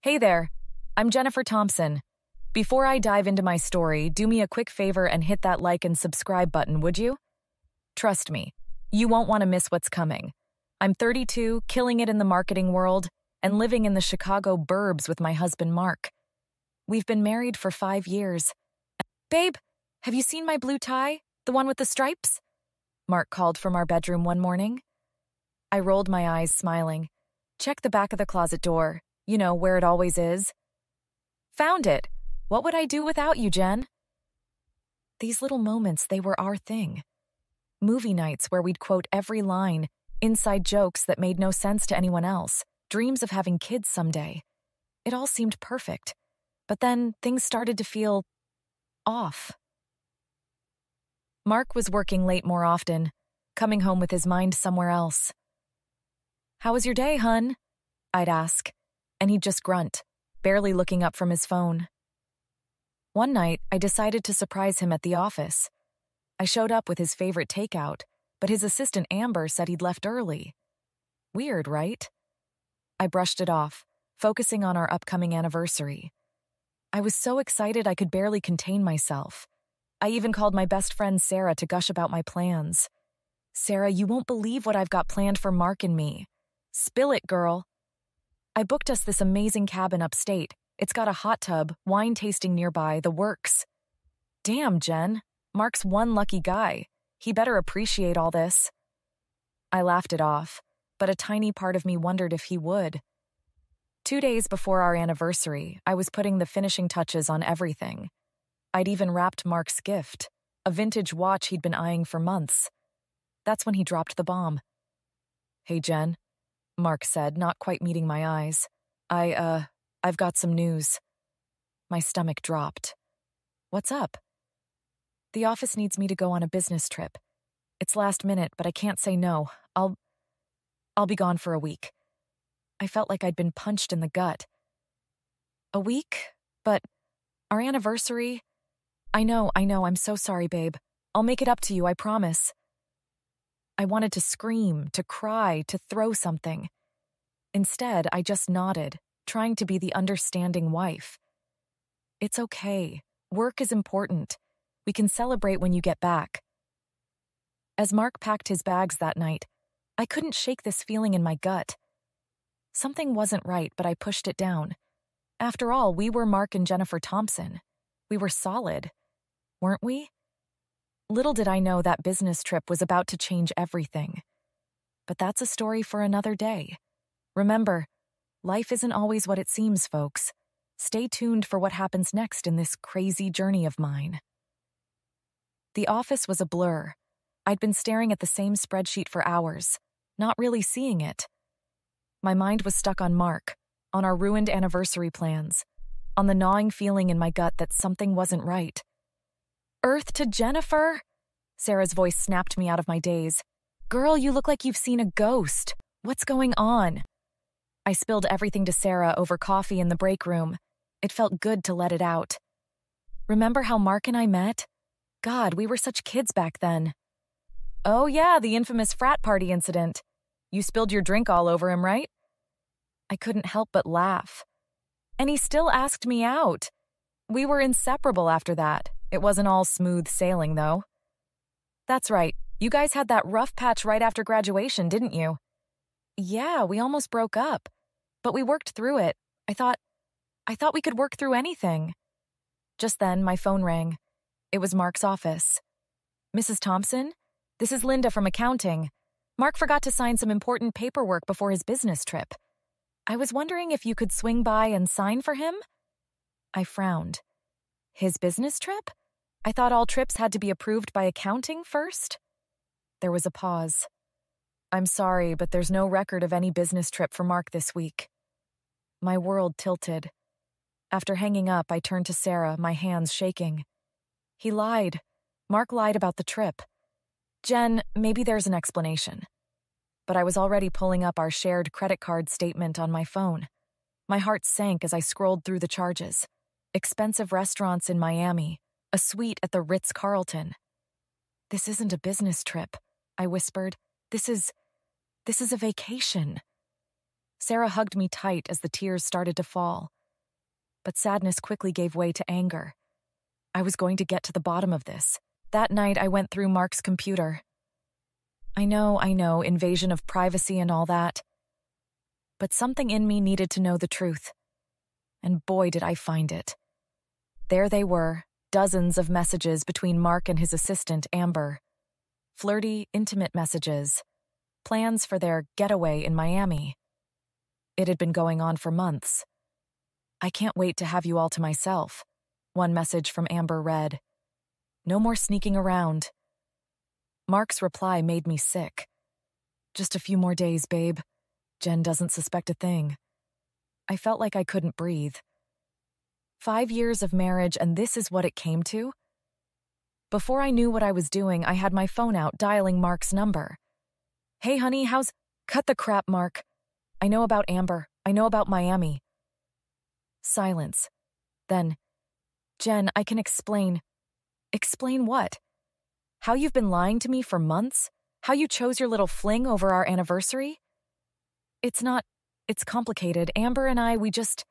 Hey there, I'm Jennifer Thompson. Before I dive into my story, do me a quick favor and hit that like and subscribe button, would you? Trust me, you won't want to miss what's coming. I'm 32, killing it in the marketing world, and living in the Chicago burbs with my husband Mark. We've been married for 5 years. Babe, have you seen my blue tie? The one with the stripes? Mark called from our bedroom one morning. I rolled my eyes, smiling. Check the back of the closet door. You know, where it always is. Found it. What would I do without you, Jen? These little moments, they were our thing. Movie nights where we'd quote every line, inside jokes that made no sense to anyone else, dreams of having kids someday. It all seemed perfect. But then things started to feel off. Mark was working late more often, coming home with his mind somewhere else. "How was your day, hun?" I'd ask. And he'd just grunt, barely looking up from his phone. One night, I decided to surprise him at the office. I showed up with his favorite takeout, but his assistant Amber said he'd left early. Weird, right? I brushed it off, focusing on our upcoming anniversary. I was so excited I could barely contain myself. I even called my best friend Sarah to gush about my plans. "Sarah, you won't believe what I've got planned for Mark and me. Spill it, girl." I booked us this amazing cabin upstate. It's got a hot tub, wine tasting nearby, the works. Damn, Jen, Mark's one lucky guy. He better appreciate all this. I laughed it off, but a tiny part of me wondered if he would. 2 days before our anniversary, I was putting the finishing touches on everything. I'd even wrapped Mark's gift, a vintage watch he'd been eyeing for months. That's when he dropped the bomb. "Hey, Jen," Mark said, not quite meeting my eyes. I've got some news." My stomach dropped. "What's up?" "The office needs me to go on a business trip. It's last minute, but I can't say no. I'll be gone for a week." I felt like I'd been punched in the gut. "A week? But our anniversary..." I know, I'm so sorry, babe. I'll make it up to you, I promise." I wanted to scream, to cry, to throw something. Instead, I just nodded, trying to be the understanding wife. "It's okay. Work is important. We can celebrate when you get back." As Mark packed his bags that night, I couldn't shake this feeling in my gut. Something wasn't right, but I pushed it down. After all, we were Mark and Jennifer Thompson. We were solid, weren't we? Little did I know that business trip was about to change everything. But that's a story for another day. Remember, life isn't always what it seems, folks. Stay tuned for what happens next in this crazy journey of mine. The office was a blur. I'd been staring at the same spreadsheet for hours, not really seeing it. My mind was stuck on Mark, on our ruined anniversary plans, on the gnawing feeling in my gut that something wasn't right. "Earth to Jennifer!" Sarah's voice snapped me out of my daze. "Girl, you look like you've seen a ghost. What's going on?" I spilled everything to Sarah over coffee in the break room. It felt good to let it out. "Remember how Mark and I met? God, we were such kids back then." "Oh yeah, the infamous frat party incident. You spilled your drink all over him, right?" I couldn't help but laugh. "And he still asked me out. We were inseparable after that. It wasn't all smooth sailing, though." "That's right. You guys had that rough patch right after graduation, didn't you?" "Yeah, we almost broke up. But we worked through it. I thought we could work through anything." Just then, my phone rang. It was Mark's office. "Mrs. Thompson? This is Linda from accounting. Mark forgot to sign some important paperwork before his business trip. I was wondering if you could swing by and sign for him?" I frowned. His business trip? I thought all trips had to be approved by accounting first. There was a pause. "I'm sorry, but there's no record of any business trip for Mark this week." My world tilted. After hanging up, I turned to Sarah, my hands shaking. "He lied. Mark lied about the trip. Jen, maybe there's an explanation." But I was already pulling up our shared credit card statement on my phone. My heart sank as I scrolled through the charges. Expensive restaurants in Miami, a suite at the Ritz-Carlton. "This isn't a business trip," I whispered. This is a vacation." Sarah hugged me tight as the tears started to fall. But sadness quickly gave way to anger. I was going to get to the bottom of this. That night, I went through Mark's computer. I know, invasion of privacy and all that. But something in me needed to know the truth. And boy, did I find it. There they were, dozens of messages between Mark and his assistant, Amber. Flirty, intimate messages. Plans for their getaway in Miami. It had been going on for months. "I can't wait to have you all to myself," one message from Amber read. "No more sneaking around." Mark's reply made me sick. "Just a few more days, babe. Jen doesn't suspect a thing." I felt like I couldn't breathe. 5 years of marriage, and this is what it came to? Before I knew what I was doing, I had my phone out dialing Mark's number. "Hey, honey, how's—" "Cut the crap, Mark. I know about Amber. I know about Miami." Silence. Then, "Jen, I can explain." "Explain what?" "How you've been lying to me for months? How you chose your little fling over our anniversary?" "It's not... It's complicated. Amber and I, we just..."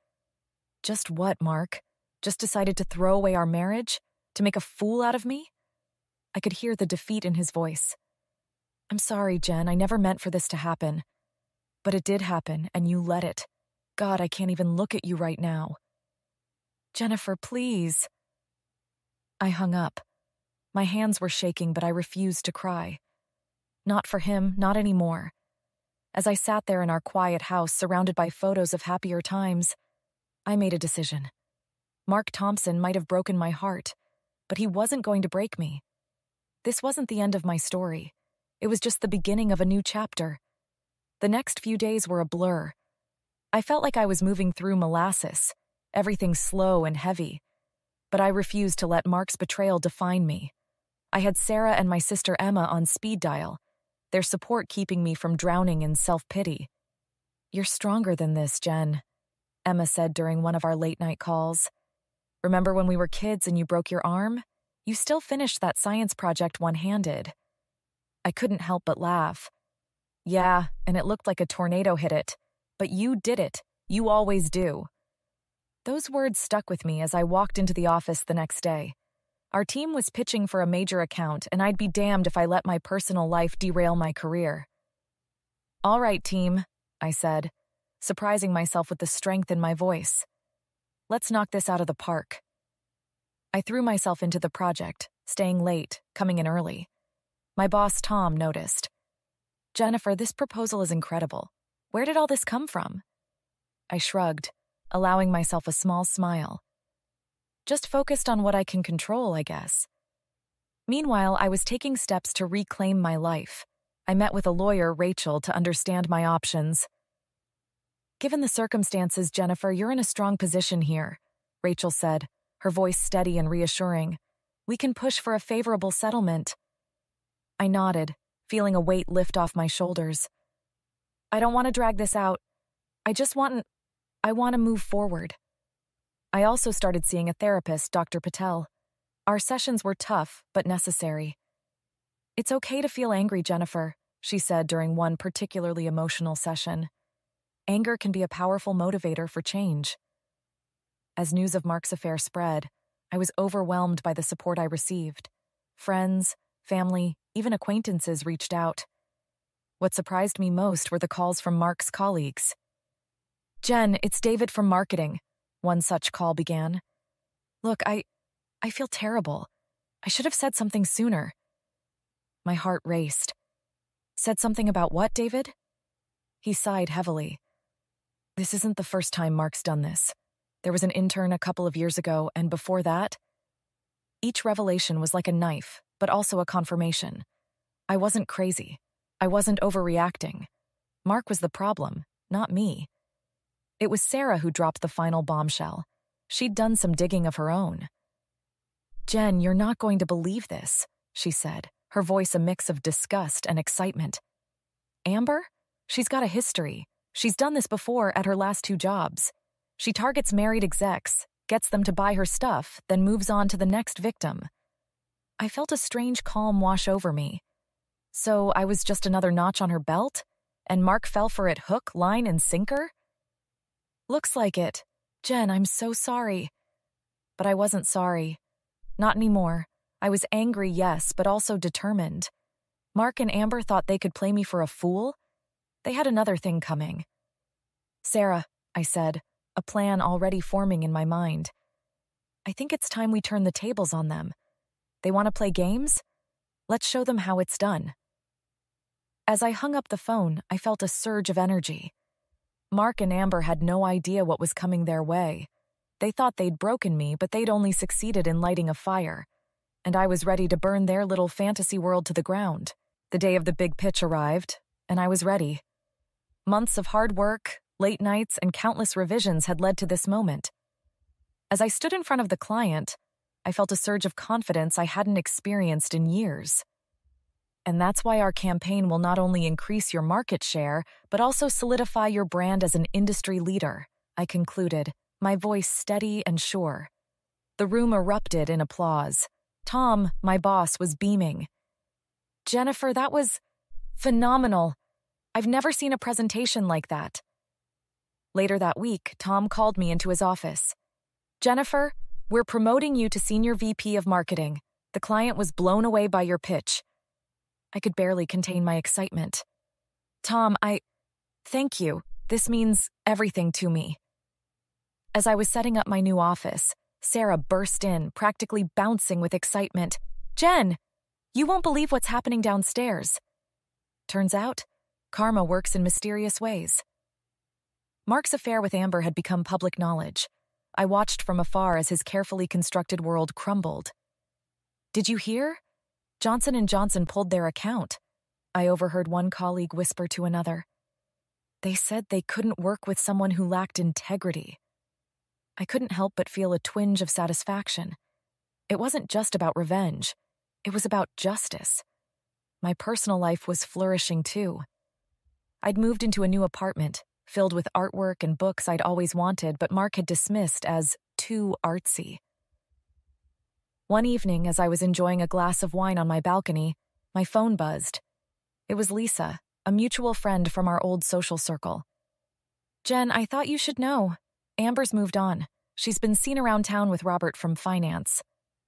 "Just what, Mark? Just decided to throw away our marriage? To make a fool out of me?" I could hear the defeat in his voice. "I'm sorry, Jen. I never meant for this to happen. But it did happen, and you let it. God, I can't even look at you right now." "Jennifer, please." I hung up. My hands were shaking, but I refused to cry. Not for him, not anymore. As I sat there in our quiet house, surrounded by photos of happier times, I made a decision. Mark Thompson might have broken my heart, but he wasn't going to break me. This wasn't the end of my story. It was just the beginning of a new chapter. The next few days were a blur. I felt like I was moving through molasses, everything slow and heavy. But I refused to let Mark's betrayal define me. I had Sarah and my sister Emma on speed dial, their support keeping me from drowning in self-pity. "You're stronger than this, Jen," Emma said during one of our late-night calls. "Remember when we were kids and you broke your arm? You still finished that science project one-handed." I couldn't help but laugh. "Yeah, and it looked like a tornado hit it. But you did it. You always do." Those words stuck with me as I walked into the office the next day. Our team was pitching for a major account, and I'd be damned if I let my personal life derail my career. "All right, team," I said, surprising myself with the strength in my voice. "Let's knock this out of the park." I threw myself into the project, staying late, coming in early. My boss, Tom, noticed. "Jennifer, this proposal is incredible. Where did all this come from?" I shrugged, allowing myself a small smile. Just focused on what I can control, I guess. Meanwhile, I was taking steps to reclaim my life. I met with a lawyer, Rachel, to understand my options. "Given the circumstances, Jennifer, you're in a strong position here," Rachel said, her voice steady and reassuring. "We can push for a favorable settlement." I nodded, feeling a weight lift off my shoulders. "I don't want to drag this out. I want to move forward." I also started seeing a therapist, Dr. Patel. Our sessions were tough, but necessary. "It's okay to feel angry, Jennifer," she said during one particularly emotional session. "Anger can be a powerful motivator for change." As news of Mark's affair spread, I was overwhelmed by the support I received. Friends, family, even acquaintances reached out. What surprised me most were the calls from Mark's colleagues. "Jen, it's David from marketing," one such call began. "Look, I feel terrible. I should have said something sooner." My heart raced. "Said something about what, David?" He sighed heavily. "This isn't the first time Mark's done this. There was an intern a couple of years ago, and before that..." Each revelation was like a knife, but also a confirmation. I wasn't crazy. I wasn't overreacting. Mark was the problem, not me. It was Sarah who dropped the final bombshell. She'd done some digging of her own. "Jen, you're not going to believe this," she said, her voice a mix of disgust and excitement. "Amber? She's got a history. She's done this before at her last two jobs. She targets married execs, gets them to buy her stuff, then moves on to the next victim." I felt a strange calm wash over me. So I was just another notch on her belt? and Mark fell for it hook, line, and sinker? Looks like it. Jen, I'm so sorry. But I wasn't sorry. Not anymore. I was angry, yes, but also determined. Mark and Amber thought they could play me for a fool. They had another thing coming. Sarah, I said, a plan already forming in my mind. I think it's time we turn the tables on them. They want to play games? Let's show them how it's done. As I hung up the phone, I felt a surge of energy. Mark and Amber had no idea what was coming their way. They thought they'd broken me, but they'd only succeeded in lighting a fire. And I was ready to burn their little fantasy world to the ground. The day of the big pitch arrived, and I was ready. Months of hard work, late nights, and countless revisions had led to this moment. As I stood in front of the client, I felt a surge of confidence I hadn't experienced in years. And that's why our campaign will not only increase your market share, but also solidify your brand as an industry leader, I concluded, my voice steady and sure. The room erupted in applause. Tom, my boss, was beaming. Jennifer, that was phenomenal. I've never seen a presentation like that. Later that week, Tom called me into his office. Jennifer, we're promoting you to Senior VP of Marketing. The client was blown away by your pitch. I could barely contain my excitement. Tom, thank you. This means everything to me. As I was setting up my new office, Sarah burst in, practically bouncing with excitement. Jen, you won't believe what's happening downstairs. Turns out, karma works in mysterious ways. Mark's affair with Amber had become public knowledge. I watched from afar as his carefully constructed world crumbled. Did you hear? Johnson & Johnson pulled their account. I overheard one colleague whisper to another. They said they couldn't work with someone who lacked integrity. I couldn't help but feel a twinge of satisfaction. It wasn't just about revenge. It was about justice. My personal life was flourishing too. I'd moved into a new apartment, filled with artwork and books I'd always wanted, but Mark had dismissed as too artsy. One evening, as I was enjoying a glass of wine on my balcony, my phone buzzed. It was Lisa, a mutual friend from our old social circle. Jen, I thought you should know. Amber's moved on. She's been seen around town with Robert from finance.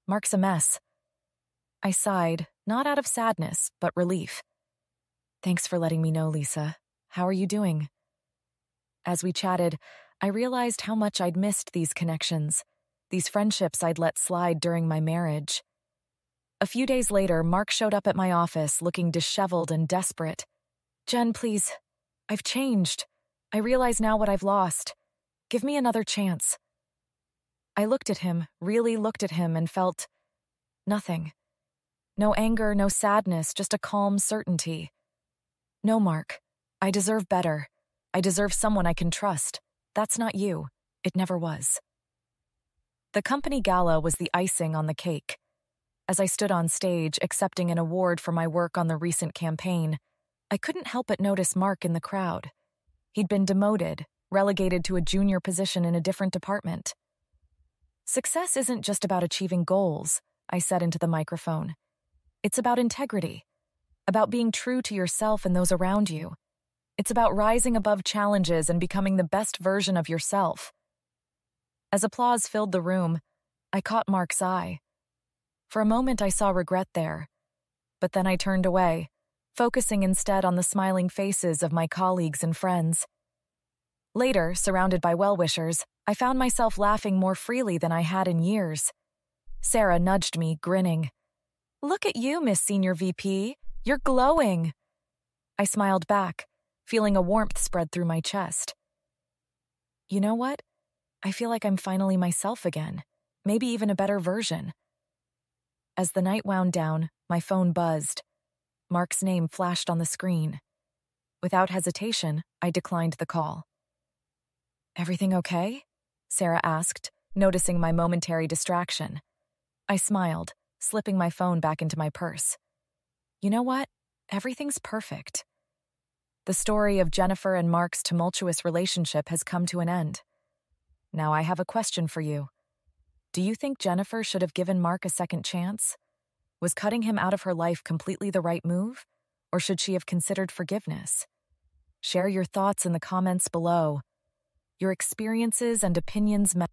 Mark's a mess. I sighed, not out of sadness, but relief. Thanks for letting me know, Lisa. How are you doing? As we chatted, I realized how much I'd missed these connections, these friendships I'd let slide during my marriage. A few days later, Mark showed up at my office looking disheveled and desperate. Jen, please, I've changed. I realize now what I've lost. Give me another chance. I looked at him, really looked at him, and felt nothing. No anger, no sadness, just a calm certainty. No, Mark, I deserve better. I deserve someone I can trust. That's not you. It never was. The company gala was the icing on the cake. As I stood on stage accepting an award for my work on the recent campaign, I couldn't help but notice Mark in the crowd. He'd been demoted, relegated to a junior position in a different department. Success isn't just about achieving goals, I said into the microphone. It's about integrity, about being true to yourself and those around you. It's about rising above challenges and becoming the best version of yourself. As applause filled the room, I caught Mark's eye. For a moment, I saw regret there, but then I turned away, focusing instead on the smiling faces of my colleagues and friends. Later, surrounded by well-wishers, I found myself laughing more freely than I had in years. Sarah nudged me, grinning. "Look at you, Miss Senior VP. You're glowing." I smiled back, feeling a warmth spread through my chest. You know what? I feel like I'm finally myself again, maybe even a better version. As the night wound down, my phone buzzed. Mark's name flashed on the screen. Without hesitation, I declined the call. "Everything okay?" Sarah asked, noticing my momentary distraction. I smiled, slipping my phone back into my purse. You know what? Everything's perfect. The story of Jennifer and Mark's tumultuous relationship has come to an end. Now I have a question for you. Do you think Jennifer should have given Mark a second chance? Was cutting him out of her life completely the right move, or should she have considered forgiveness? Share your thoughts in the comments below. Your experiences and opinions matter.